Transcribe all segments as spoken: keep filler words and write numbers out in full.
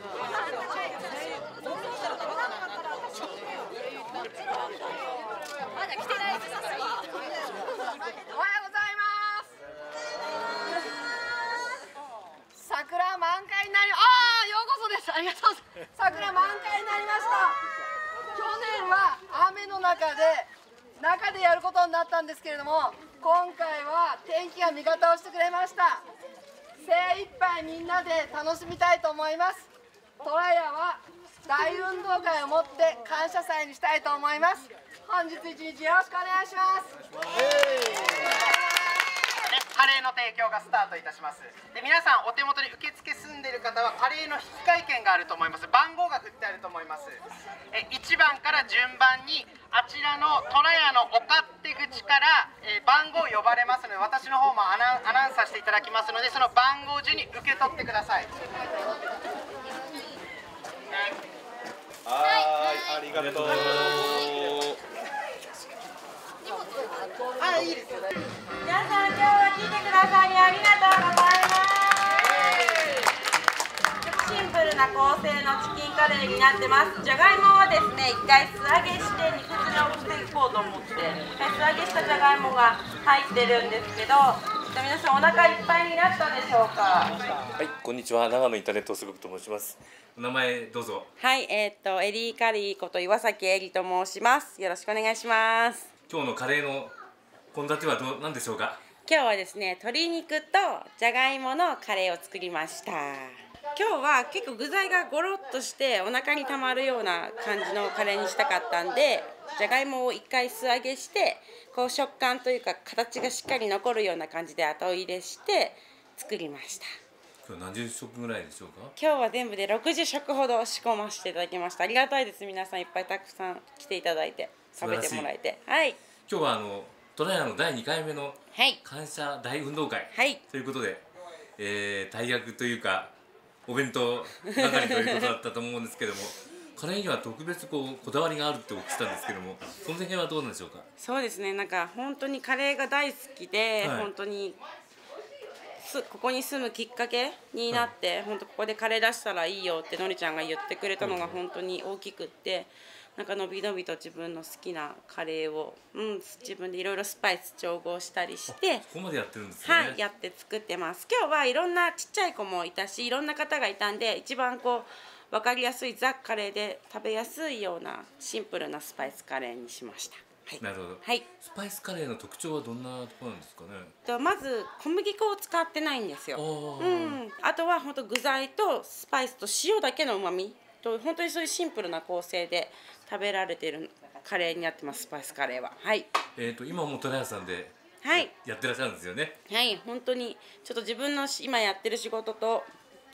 桜満開になり、ああ、ようこそです。ありがとうございます。桜満開になりました。去年は雨の中で中でやることになったんですけれども、今回は天気が味方をしてくれました。精一杯みんなで楽しみたいと思います。トラヤは大運動会をもって感謝祭にしたいと思います。本日一日よろしくお願いします。カレーの提供がスタートいたします。で、皆さんお手元に受付済んでいる方はカレーの引換券があると思います。番号が振ってあると思います。え、いちばんから順番にあちらのトラヤのお勝手口からえ番号呼ばれますので、私の方もアナウンスさせていただきますので、その番号順に受け取ってください。はい、ありがとう。あ、いいですよ。皆さん今日は聞いてくださりありがとうございます。シンプルな構成のチキンカレーになってます。じゃがいもはですね、一回素揚げして肉汁を防ごうと思って、素揚げしたじゃがいもが入ってるんですけど、皆さんお腹いっぱいになったでしょうか。はい、こんにちは、長野インターネットスグプと申します。お名前どうぞ。はい、えー、っとエリーカリーこと岩崎エリと申します。よろしくお願いします。今日のカレーの献立はどうなんでしょうか。今日はですね、鶏肉とじゃがいものカレーを作りました。今日は結構具材がゴロッとしてお腹にたまるような感じのカレーにしたかったんで、じゃがいもを一回素揚げして、こう食感というか形がしっかり残るような感じで後入れして作りました。今日何十食ぐらいでしょうか。今日は全部でろくじゅっしょくほど仕込ませていただきました。ありがたいです。皆さんいっぱいたくさん来ていただいて食べてもらえて、はい。今日はあのトラヤのだいにかいめの感謝大運動会、はい、ということで、えー、大役というかお弁当係ということだったと思うんですけどもカレーには特別こうこだわりがあるってお聞きしたんですけども、その辺はどうなんでしょうか。そうですね、なんか本当にカレーが大好きで、はい、本当にすここに住むきっかけになって、はい、本当ここでカレー出したらいいよってのりちゃんが言ってくれたのが本当に大きくって。なんかのびのびと自分の好きなカレーを、うん、自分でいろいろスパイス調合したりして、ここまでやってるんですね。はい、やって作ってます。今日はいろんなちっちゃい子もいたし、いろんな方がいたんで、一番こうわかりやすいザ・カレーで食べやすいようなシンプルなスパイスカレーにしました。はい、なるほど。はい。スパイスカレーの特徴はどんなところなんですかね。とまず小麦粉を使ってないんですよ。うん。あとは本当具材とスパイスと塩だけの旨味。本当にそういうシンプルな構成で食べられてるカレーになってます、スパイスカレーは。はい。えっと今もトラヤさんでや、はい、やってらっしゃるんですよね。はい、本当にちょっと自分の今やってる仕事と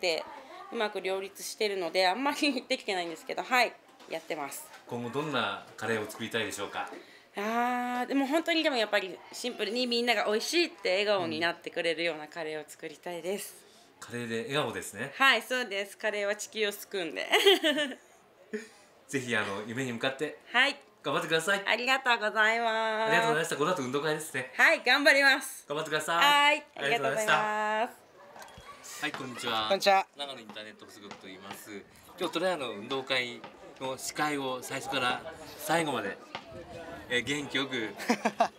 でうまく両立してるのであんまりできてないんですけど、はい、やってます。今後どんなカレーを作りたいでしょうか。ああ、でも本当にでもやっぱりシンプルにみんなが美味しいって笑顔になってくれるようなカレーを作りたいです。うん、カレーで笑顔ですね。はい、そうです。カレーは地球を救うんで。ぜひあの夢に向かって。はい。頑張ってください。ありがとうございます。ありがとうございました。この後運動会ですね。はい、頑張ります。頑張ってください。はい、ありがとうございます。はい、こんにちは。こんにちは。長野インターネットスグプと言います。今日トラヤの運動会の司会を最初から最後まで、えー、元気よく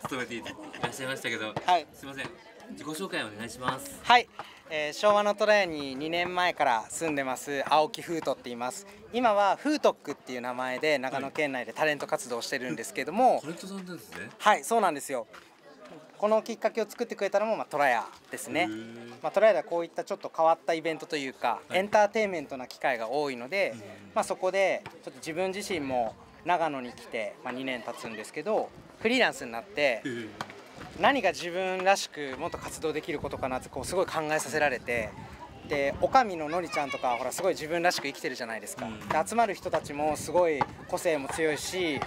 務めていらっしゃいましたけど、はい、すみません。自己紹介お願いします。はい。えー、昭和のトラヤににねんまえから住んでます青木フートって言います。今はフートックっていう名前で長野県内でタレント活動してるんですけども、タレントさんなんですね。はい、そうなんですよ。このきっかけを作ってくれたのも、まあ、トラヤですね。まあ、トラヤではこういったちょっと変わったイベントというか、はい、エンターテインメントな機会が多いので、まあ、そこでちょっと自分自身も長野に来て、まあ、にねん経つんですけど、フリーランスになって何が自分らしくもっと活動できることかなってこうすごい考えさせられて、でおかみののりちゃんとかほらすごい自分らしく生きてるじゃないですか。で集まる人たちもすごい個性も強いし、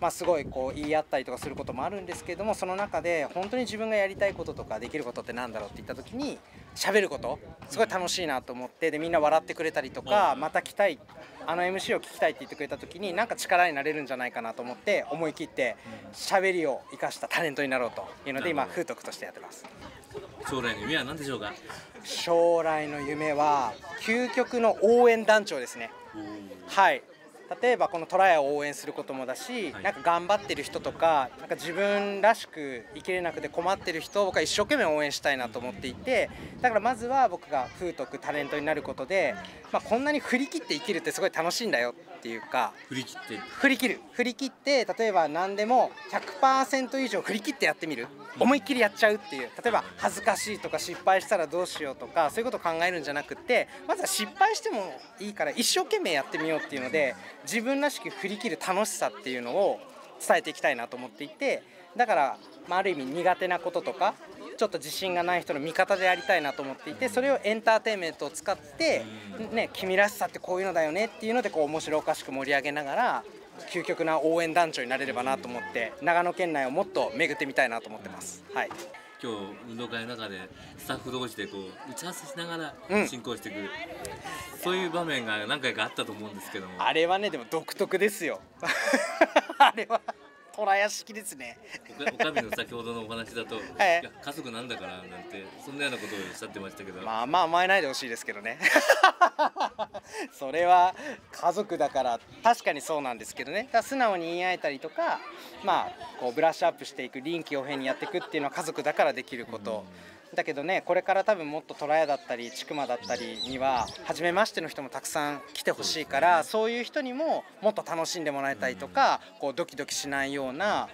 まあ、すごいこう言い合ったりとかすることもあるんですけれども、その中で本当に自分がやりたいこととかできることってなんだろうって言った時に、喋ることすごい楽しいなと思って、でみんな笑ってくれたりとか、また来たい、あの エムシー を聞きたいって言ってくれた時になんか力になれるんじゃないかなと思って、思い切って喋りを生かしたタレントになろうというので今風徳としてやってます。将来の夢は何でしょうか？将来の夢は究極の応援団長ですね。はい、例えばこのトライを応援することもだし、なんか頑張ってる人とか、なんか自分らしく生きれなくて困ってる人を僕は一生懸命応援したいなと思っていて、だからまずは僕が風徳タレントになることで、まあ、こんなに振り切って生きるってすごい楽しいんだよっていうか、振り切って振り切る振り切って、例えば何でも ひゃくパーセント 以上振り切ってやってみる、思いっきりやっちゃうっていう、例えば恥ずかしいとか失敗したらどうしようとかそういうことを考えるんじゃなくて、まずは失敗してもいいから一生懸命やってみようっていうので、自分らしく振り切る楽しさっていうのを伝えていきたいなと思っていて、だから、まあ、ある意味苦手なこととかちょっと自信がない人の味方でやりたいなと思っていて、それをエンターテインメントを使って、ね、君らしさってこういうのだよねっていうのでこう面白おかしく盛り上げながら究極な応援団長になれればなと思って、長野県内をもっと巡ってみたいなと思ってます。はい、今日運動会の中でスタッフ同士でこう打ち合わせしながら進行していく、うん、そういう場面が何回かあったと思うんですけども、あれはねでも独特ですよあれは虎屋敷ですね。おかみの先ほどのお話だと、はい、いや家族なんだからなんてそんなようなことをおっしゃってましたけど、まあまあ甘えないでほしいですけどねそれは家族だから確かにそうなんですけどね。だから素直に言い合えたりとか、まあこうブラッシュアップしていく、臨機応変にやっていくっていうのは家族だからできること、うん、だけどね、これから多分もっと虎屋だったり千曲だったりには初めましての人もたくさん来てほしいから、そういう人にももっと楽しんでもらいたいとか、うん、こうドキドキしないような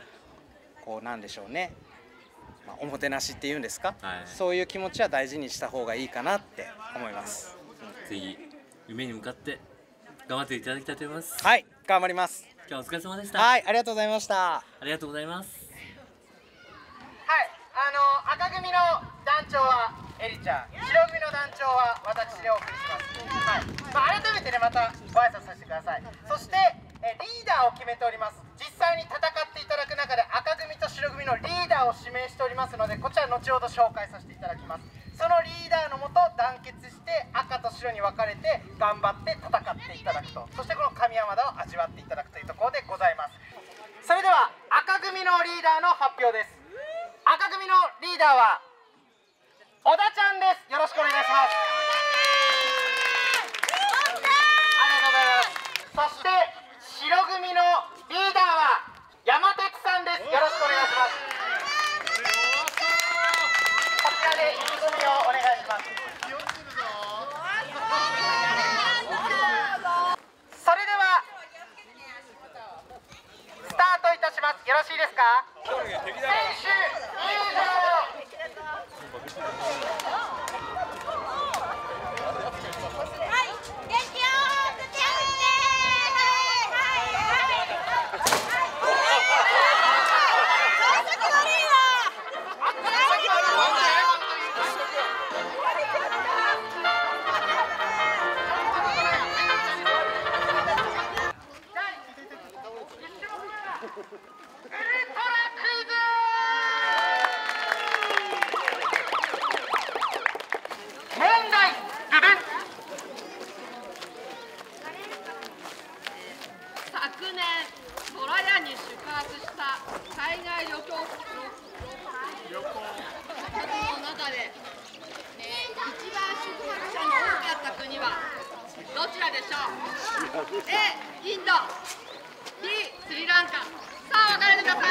こうなんでしょうね、まあ、おもてなしっていうんですか、はい、そういう気持ちは大事にした方がいいかなって思います。ぜひ夢に向かって頑張っていただきたいと思います。はい、頑張ります。今日はお疲れ様でした。はい、ありがとうございました。ありがとうございます。はい、あの赤組の団長はエリちゃん、白組の団長は私でお送りします。はい、まあ、改めてねまたご挨拶させてください。そしてえリーダーを決めております。実際に戦っていただく中で赤組と白組のリーダーを指名しておりますので、こちら後ほど紹介させていただきます。そのリーダーのもと団結して赤と白に分かれて頑張って戦っていただくと、そしてこの神山田を味わっていただくというところでございます。それでは赤組のリーダーの発表です。赤組のリーダーは小田ちゃんです。よろしくお願いします。ありがとうございます。そして白組のリーダーは山哲さんです。よろしくお願いします。よろしいですか？選手入場。どちらでしょう？ A インド、 B スリランカ。さあ分かれてください。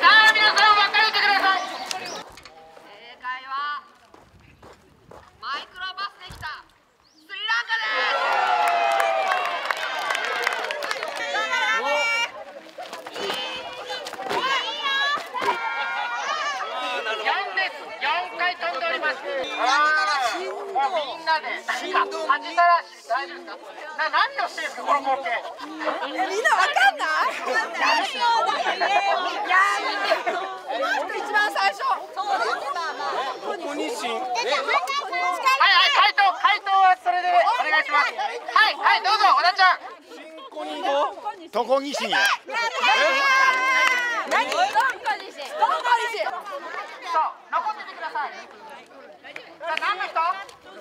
さあ皆さん分かれてください。正解はマイクロバスでしたスリランカです。よんかい飛んでおります。みんなで恥さらし大丈夫ですか？な何をしてるんですかこの光景。みんなわかんない？一番最初。はいはい、回答回答はそれでお願いします。はいはい、どうぞ小田ちゃん。トコニシン。何？トコニシン。残っててください。何の人？に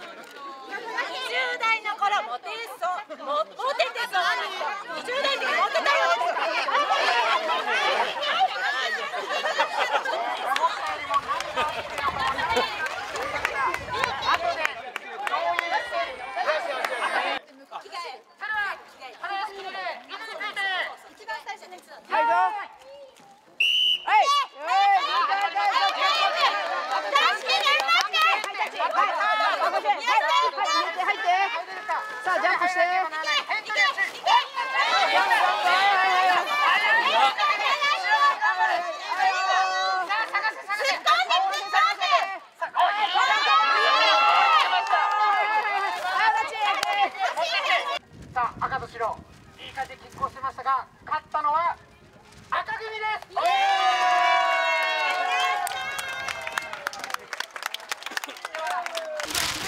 じゅうだいの頃モテそうモテてそう、にじゅうだいの時モテたよ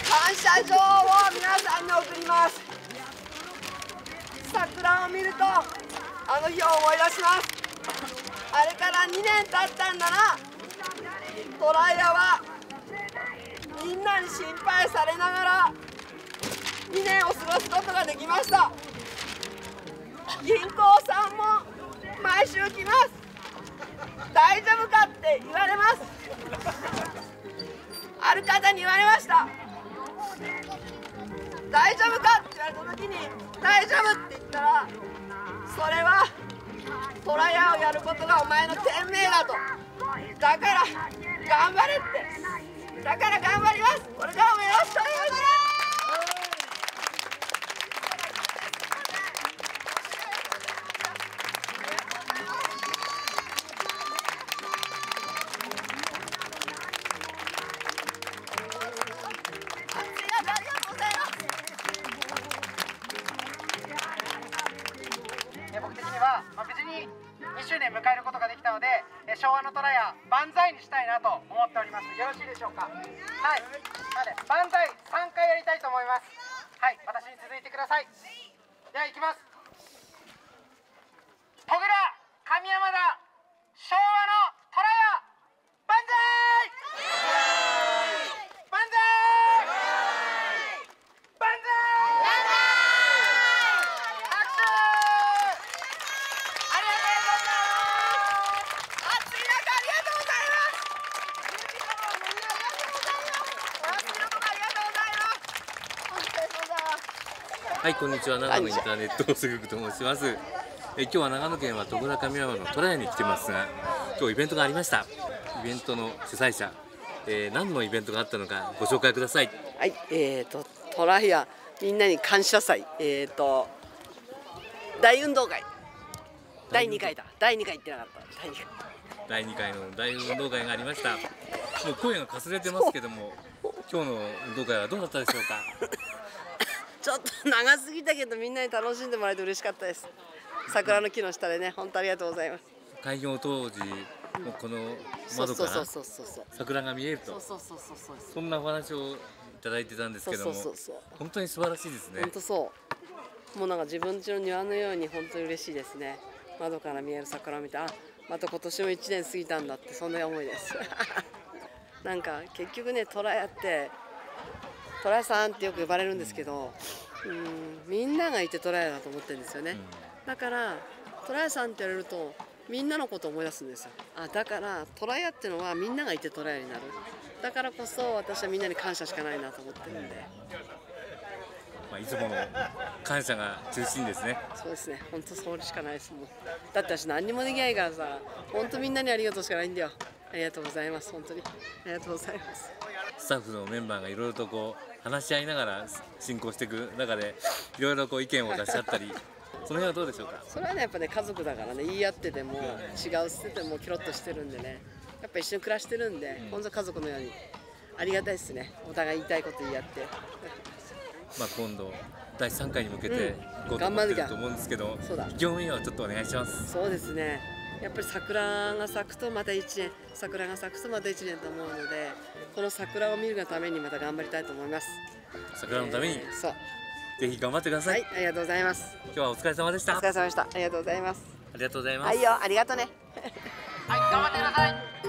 感謝状を皆さんに贈ります。桜を見るとあの日を思い出します。あれからにねん経ったんだな。トライアはみんなに心配されながらにねんを過ごすことができました。銀行さんも毎週来ます。大丈夫かって言われます。ある方に言われました。大丈夫かって言われた時に大丈夫って言ったら、それはトライアーをやることがお前の天命だと、だから頑張れって、だから頑張ります。これからもよろしくお願いします。にしゅうねん迎えることができたので、昭和のトライアー万歳にしたいなと思っております。よろしいでしょうか。はい、万歳さんかいやりたいと思います。はい、私に続いてください。では行きます。戸倉神山田昭和のトライアー万歳万歳万歳。はい、こんにちは。長野インターネットすぐくと申します。え今日は長野県は戸倉上山のトライアに来てますが、今日イベントがありました。イベントの主催者、えー、何のイベントがあったのかご紹介ください。はい、えーとトライアみんなに感謝祭、えーと大運動会だいにかいだだいにかいってなかっただいにかいの大運動会がありました。もう声がかすれてますけども、今日の運動会はどうだったでしょうか。ちょっと長すぎたけど、みんなに楽しんでもらえて嬉しかったです。桜の木の下でね、本当ありがとうございます。開業当時、もうこの窓から桜が見えると、そんなお話をいただいてたんですけども、本当に素晴らしいですね。本当そう。もうなんか自分家の庭のように本当に嬉しいですね。窓から見える桜を見て、あ、また今年もいちねん過ぎたんだってそんな思いです。なんか結局ね、トライアーって。トライさんってよく呼ばれるんですけど、うん、みんながいてトライだと思ってるんですよね、うん、だからトライさんって言われるとみんなのことを思い出すんですよ。あ、だからトライアっていうのはみんながいてトライになる。だからこそ私はみんなに感謝しかないなと思ってるんで、まあ、いつもの感謝が中心ですね。そうですね、本当それしかないですもん。だって私何にもできないからさ、本当みんなにありがとうしかないんだよ。ありがとうございます。本当にありがとうございます。スタッフのメンバーがいろいろとこう話し合いながら進行していく中で、いろいろこう意見を出し合ったりその辺はどうでしょうか。それはね、やっぱね、家族だからね、言い合ってても違う捨ててもキロッとしてるんでね、やっぱ一緒に暮らしてるんで、うん、本当家族のようにありがたいですね。お互い言いたいこと言い合ってまあ今度だいさんかいに向けて行こうと思ってると思うんですけど、業務員はちょっとお願いします。そうですね、やっぱり桜が咲くとまたいちねん、桜が咲くとまたいちねんと思うので、この桜を見るがためにまた頑張りたいと思います。桜のために、えー、そうぜひ頑張ってください。はい、ありがとうございます。今日はお疲れ様でした。お疲れ様でした。ありがとうございます。ありがとうございます。はいよ、ありがとうねはい、頑張ってください。